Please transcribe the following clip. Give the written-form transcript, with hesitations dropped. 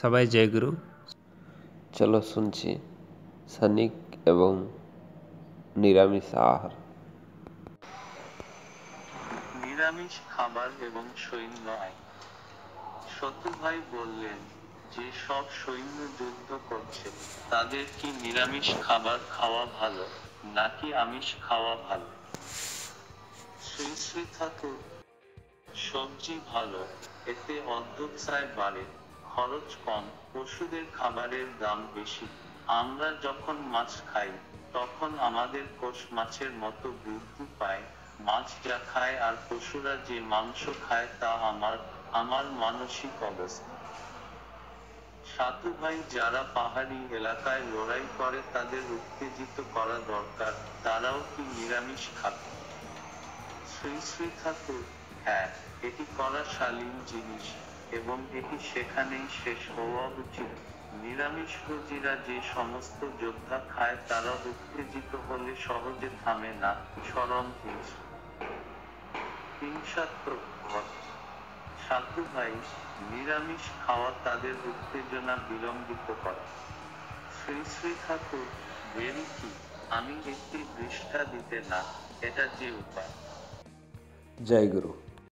সবাই জয় গুরু। চলো শুনছি সানিক এবং নিরামিষ আহার। নিরামিষ খাবার এবং সৈন্য আইন। সত্যভাই বললেন, যে সব সৈন্য যুদ্ধ করছে তাদের কি নিরামিষ খাবার খাওয়া ভালো নাকি আমিষ খাওয়া ভালো? শ্রী শ্রী ঠাকুর, সবজি ভালো, এতে অধ্যক্ষায় বাড়ে, খরচ কম, পশুদের খাবারের দাম বেশি। আমরা যখন মাছ খাই তখন আমাদের কোষ মাছের মতো বৃদ্ধি পায়। মাছ যা খায় আর পশুরা যে মাংস খায় তা আমার মানসিক অবস্থা। সাধু ভাই, যারা পাহাড়ি এলাকায় লড়াই করে তাদের উত্তেজিত করা দরকার, তারাও কি নিরামিষ খাবে? শ্রী শ্রী ঠাকুর, হ্যাঁ, এটি করা শালীন জিনিস এবং এটি সেখানেই শেষ হওয়া উচিত। নিরামিষ ভোজীরা যে সমস্ত যোদ্ধা খায় তারা উত্তেজিত হলে সহজে থামে না, চরম হিংসাত্মক হয়। সাধু ভাই, নিরামিষ খাওয়া তাদের উত্তেজনা বিলম্বিত করে। শ্রী শ্রী ঠাকুর, বেরি কি? আমি একটি দৃষ্টা দিতে না, এটা যে উপায়। জয় গুরু।